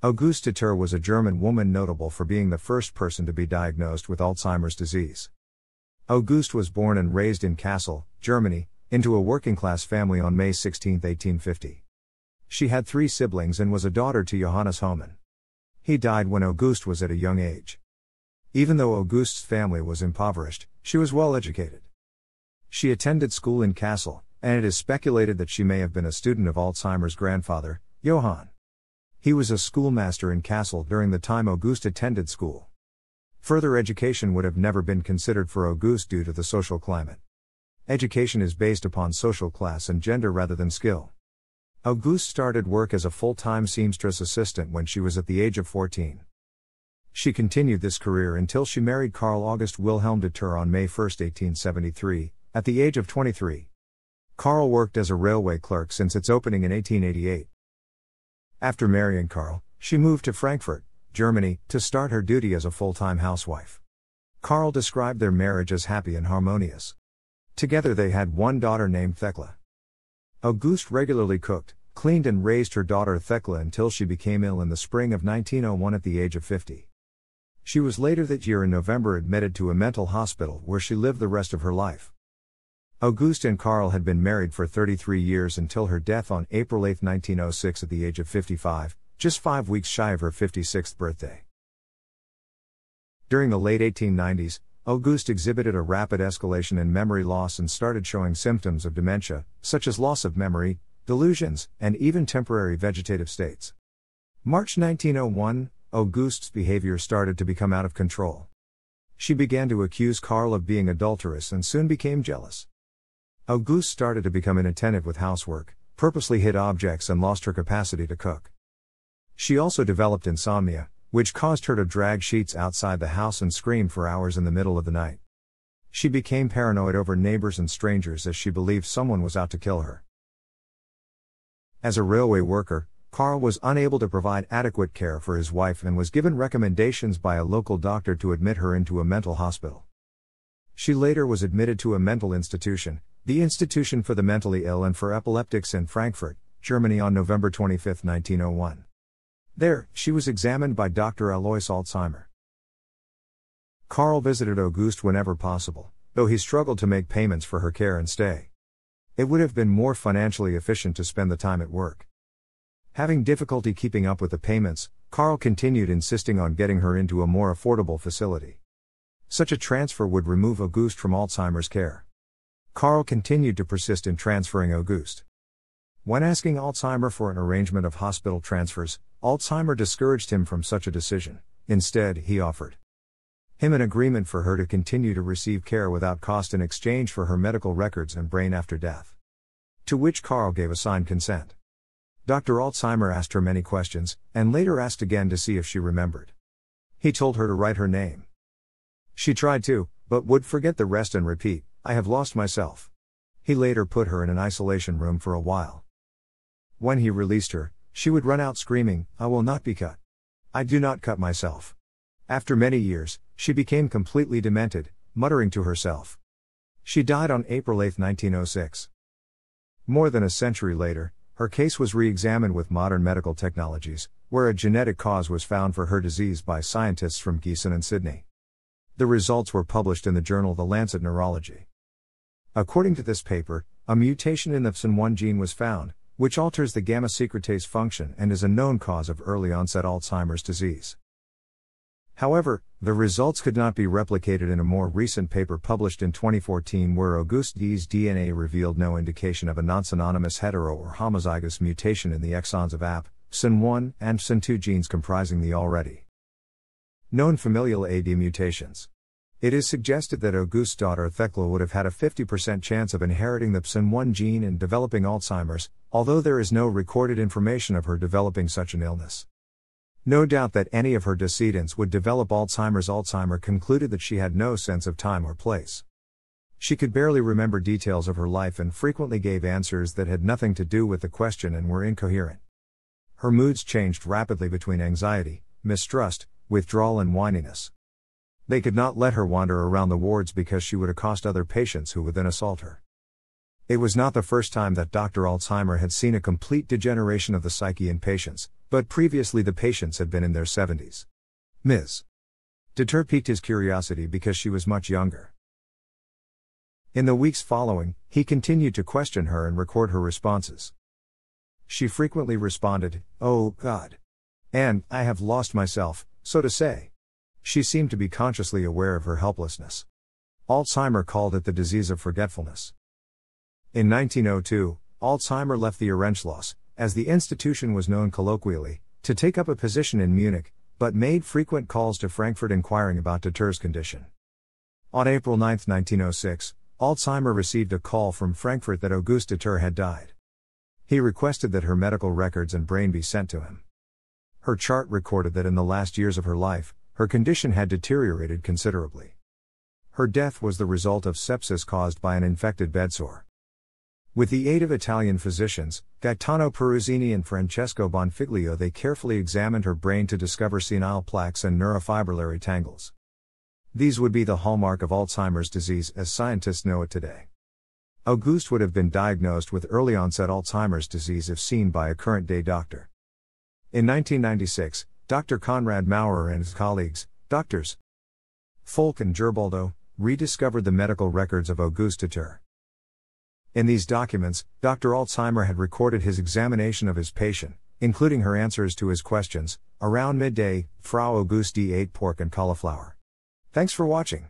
Auguste Deter was a German woman notable for being the first person to be diagnosed with Alzheimer's disease. Auguste was born and raised in Kassel, Germany, into a working-class family on May 16, 1850. She had three siblings and was a daughter to Johannes Hohmann. He died when Auguste was at a young age. Even though Auguste's family was impoverished, she was well-educated. She attended school in Kassel, and it is speculated that she may have been a student of Alzheimer's grandfather, Johann. He was a schoolmaster in Kassel during the time Auguste attended school. Further education would have never been considered for Auguste due to the social climate. Education is based upon social class and gender rather than skill. Auguste started work as a full-time seamstress assistant when she was at the age of 14. She continued this career until she married Carl August Wilhelm Deter on May 1, 1873, at the age of 23. Carl worked as a railway clerk since its opening in 1888. After marrying Carl, she moved to Frankfurt, Germany, to start her duty as a full-time housewife. Carl described their marriage as happy and harmonious. Together they had one daughter named Thekla. Auguste regularly cooked, cleaned and raised her daughter Thekla until she became ill in the spring of 1901 at the age of 50. She was later that year in November admitted to a mental hospital where she lived the rest of her life. Auguste and Carl had been married for 33 years until her death on April 8, 1906 at the age of 55, just 5 weeks shy of her 56th birthday. During the late 1890s, Auguste exhibited a rapid escalation in memory loss and started showing symptoms of dementia, such as loss of memory, delusions, and even temporary vegetative states. March 1901, Auguste's behavior started to become out of control. She began to accuse Carl of being adulterous and soon became jealous. Auguste started to become inattentive with housework, purposely hid objects and lost her capacity to cook. She also developed insomnia, which caused her to drag sheets outside the house and scream for hours in the middle of the night. She became paranoid over neighbors and strangers as she believed someone was out to kill her. As a railway worker, Carl was unable to provide adequate care for his wife and was given recommendations by a local doctor to admit her into a mental hospital. She later was admitted to a mental institution, the Institution for the Mentally Ill and for Epileptics in Frankfurt, Germany on November 25, 1901. There, she was examined by Dr. Alois Alzheimer. Carl visited Auguste whenever possible, though he struggled to make payments for her care and stay. It would have been more financially efficient to spend the time at work. Having difficulty keeping up with the payments, Carl continued insisting on getting her into a more affordable facility. Such a transfer would remove Auguste from Alzheimer's care. Carl continued to persist in transferring Auguste. When asking Alzheimer for an arrangement of hospital transfers, Alzheimer discouraged him from such a decision. Instead, he offered him an agreement for her to continue to receive care without cost in exchange for her medical records and brain after death. To which Carl gave a signed consent. Dr. Alzheimer asked her many questions, and later asked again to see if she remembered. He told her to write her name. She tried to, but would forget the rest and repeat, "I have lost myself." He later put her in an isolation room for a while. When he released her, she would run out screaming, "I will not be cut. I do not cut myself." After many years, she became completely demented, muttering to herself. She died on April 8, 1906. More than a century later, her case was re-examined with modern medical technologies, where a genetic cause was found for her disease by scientists from Giessen and Sydney. The results were published in the journal The Lancet Neurology. According to this paper, a mutation in the PSEN1 gene was found, which alters the gamma secretase function and is a known cause of early-onset Alzheimer's disease. However, the results could not be replicated in a more recent paper published in 2014 where Auguste Deter's DNA revealed no indication of a non-synonymous hetero or homozygous mutation in the exons of APP, PSEN1, and PSEN2 genes comprising the already known familial AD mutations. It is suggested that Auguste's daughter Thekla would have had a 50% chance of inheriting the PSEN1 gene and developing Alzheimer's, although there is no recorded information of her developing such an illness. No doubt that any of her descendants would develop Alzheimer's. Alzheimer concluded that she had no sense of time or place. She could barely remember details of her life and frequently gave answers that had nothing to do with the question and were incoherent. Her moods changed rapidly between anxiety, mistrust, withdrawal and whininess. They could not let her wander around the wards because she would accost other patients who would then assault her. It was not the first time that Dr. Alzheimer had seen a complete degeneration of the psyche in patients, But previously the patients had been in their 70s. Ms. Deter piqued his curiosity because she was much younger. In the weeks following, he continued to question her and record her responses. She frequently responded, "Oh, God. And, I have lost myself, so to say." She seemed to be consciously aware of her helplessness. Alzheimer called it the disease of forgetfulness. In 1902, Alzheimer left the Ehrenschloss, as the institution was known colloquially, to take up a position in Munich, but made frequent calls to Frankfurt inquiring about Deter's condition. On April 9, 1906, Alzheimer received a call from Frankfurt that Auguste Deter had died. He requested that her medical records and brain be sent to him. Her chart recorded that in the last years of her life, her condition had deteriorated considerably. Her death was the result of sepsis caused by an infected bedsore. With the aid of Italian physicians, Gaetano Peruzzini and Francesco Bonfiglio, they carefully examined her brain to discover senile plaques and neurofibrillary tangles. These would be the hallmark of Alzheimer's disease as scientists know it today. Auguste would have been diagnosed with early-onset Alzheimer's disease if seen by a current-day doctor. In 1996, Dr. Conrad Maurer and his colleagues, Drs. Falk and Gerbaldo, rediscovered the medical records of Auguste Deter. In these documents, Dr. Alzheimer had recorded his examination of his patient, including her answers to his questions. Around midday, Frau Auguste ate pork and cauliflower. Thanks for watching.